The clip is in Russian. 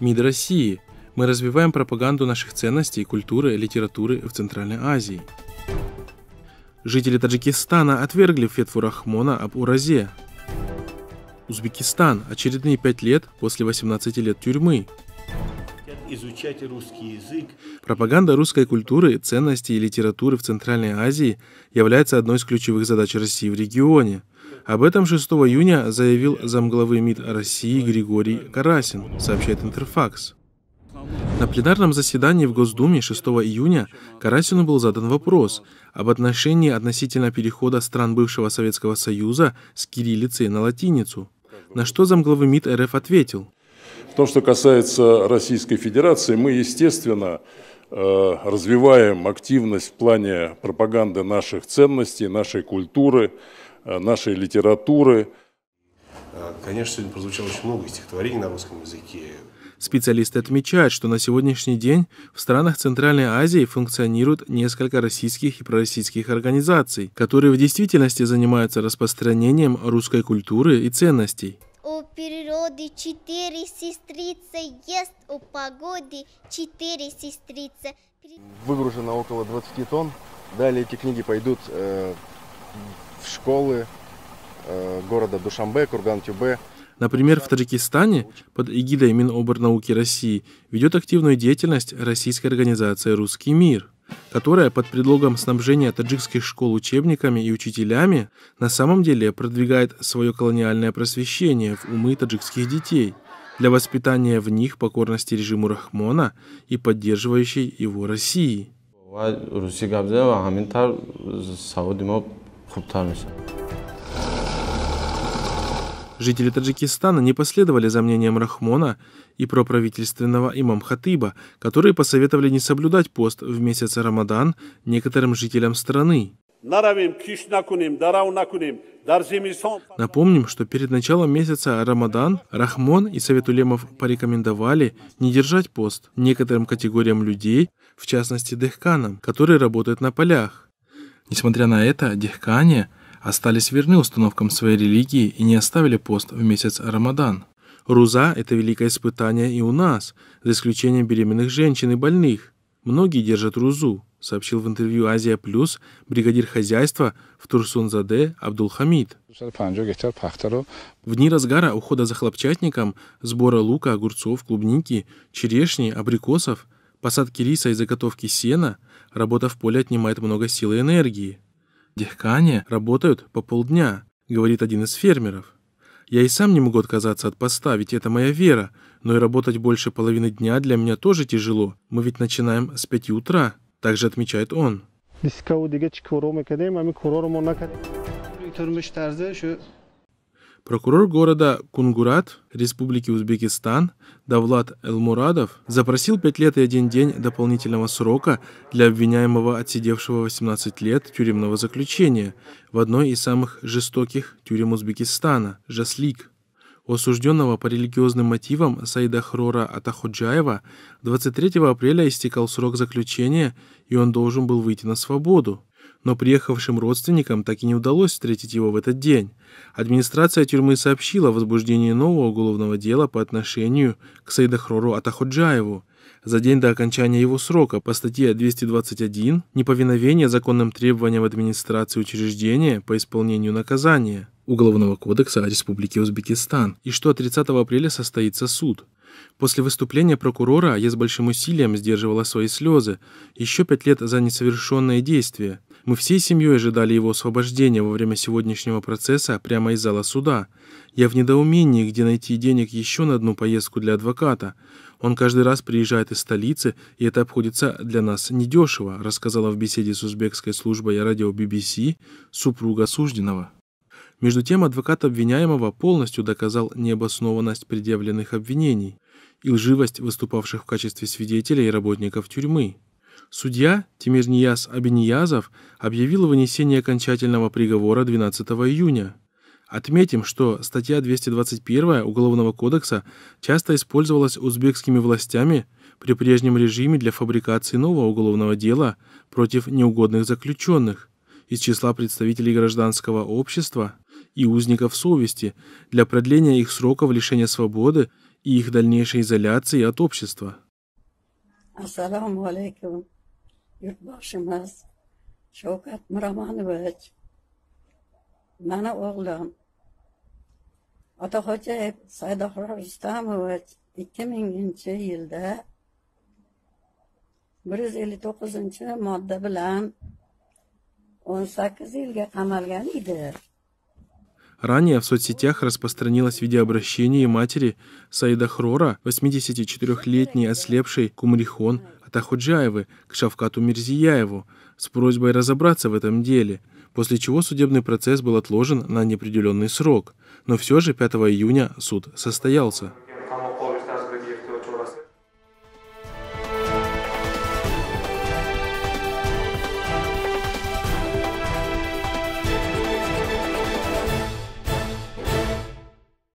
МИД России. Мы развиваем пропаганду наших ценностей, культуры, литературы в Центральной Азии. Жители Таджикистана отвергли фетву Рахмона об уразе. Узбекистан. Очередные 5 лет после 18 лет тюрьмы. Изучать русский язык. Пропаганда русской культуры, ценностей и литературы в Центральной Азии является одной из ключевых задач России в регионе. Об этом 6 июня заявил замглавы МИД России Григорий Карасин, сообщает Интерфакс. На пленарном заседании в Госдуме 6 июня Карасину был задан вопрос об отношении относительно перехода стран бывшего Советского Союза с кириллицы на латиницу, на что замглавы МИД РФ ответил. В том, что касается Российской Федерации, мы, естественно, развиваем активность в плане пропаганды наших ценностей, нашей культуры, нашей литературы. Конечно, сегодня прозвучало очень много стихотворений на русском языке. Специалисты отмечают, что на сегодняшний день в странах Центральной Азии функционируют несколько российских и пророссийских организаций, которые в действительности занимаются распространением русской культуры и ценностей. У природы 4 сестрицы, ест у погоды 4 сестрицы. Выгружено около 20 тонн. Далее эти книги пойдут в школы города Душанбе, Курган-Тюбе. Например, в Таджикистане под эгидой Минобрнауки России ведет активную деятельность российская организация «Русский мир», которая под предлогом снабжения таджикских школ учебниками и учителями на самом деле продвигает свое колониальное просвещение в умы таджикских детей для воспитания в них покорности режиму Рахмона и поддерживающей его России. Жители Таджикистана не последовали за мнением Рахмона и проправительственного имам-хатыба, которые посоветовали не соблюдать пост в месяц Рамадан некоторым жителям страны. Напомним, что перед началом месяца Рамадан Рахмон и Совет Улемов порекомендовали не держать пост некоторым категориям людей, в частности дехканам, которые работают на полях. Несмотря на это, дехкане остались верны установкам своей религии и не оставили пост в месяц Рамадан. Руза – это великое испытание и у нас, за исключением беременных женщин и больных. Многие держат рузу, сообщил в интервью «Азия плюс» бригадир хозяйства в Турсунзаде Абдулхамид. В дни разгара ухода за хлопчатником, сбора лука, огурцов, клубники, черешни, абрикосов, посадки риса и заготовки сена, работа в поле отнимает много сил и энергии. Дехкане работают по полдня, говорит один из фермеров. Я и сам не могу отказаться от поста, ведь это моя вера, но и работать больше половины дня для меня тоже тяжело. Мы ведь начинаем с 5 утра, также отмечает он. Прокурор города Кунгурат, Республики Узбекистан, Давлат Элмурадов запросил 5 лет и 1 день дополнительного срока для обвиняемого, отсидевшего 18 лет тюремного заключения в одной из самых жестоких тюрем Узбекистана – Жаслик. У осужденного по религиозным мотивам Саидахрора Атаходжаева 23 апреля истекал срок заключения, и он должен был выйти на свободу. Но приехавшим родственникам так и не удалось встретить его в этот день. Администрация тюрьмы сообщила о возбуждении нового уголовного дела по отношению к Саидахрору Атаходжаеву за день до окончания его срока по статье 221 «Неповиновение законным требованиям администрации учреждения по исполнению наказания» Уголовного кодекса Республики Узбекистан, и что 30 апреля состоится суд. После выступления прокурора я с большим усилием сдерживала свои слезы. Еще 5 лет за несовершенные действия. Мы всей семьей ожидали его освобождения во время сегодняшнего процесса прямо из зала суда. Я в недоумении, где найти денег еще на одну поездку для адвоката. Он каждый раз приезжает из столицы, и это обходится для нас недешево, рассказала в беседе с узбекской службой радио BBC супруга осужденного. Между тем, адвокат обвиняемого полностью доказал необоснованность предъявленных обвинений и лживость выступавших в качестве свидетелей и работников тюрьмы. Судья Тимирнияз Абиниязов объявил вынесение окончательного приговора 12 июня. Отметим, что статья 221 Уголовного кодекса часто использовалась узбекскими властями при прежнем режиме для фабрикации нового уголовного дела против неугодных заключенных из числа представителей гражданского общества и узников совести для продления их сроков лишения свободы и их дальнейшей изоляции от общества. Ассаламу алейкум, юртбашимас, Шавкат Мирзияевич, мана оғлам, Атаходжаев Саидахрор Атаходжаевич, 2000-нче yılda 159-нче madde bilan 18 yılga qamalgan edi. Ранее в соцсетях распространилось видеообращение матери Саидахрора, 84-летней ослепшей Кумрихон Атаходжаевы, к Шавкату Мирзияеву с просьбой разобраться в этом деле, после чего судебный процесс был отложен на неопределенный срок. Но все же 5 июня суд состоялся.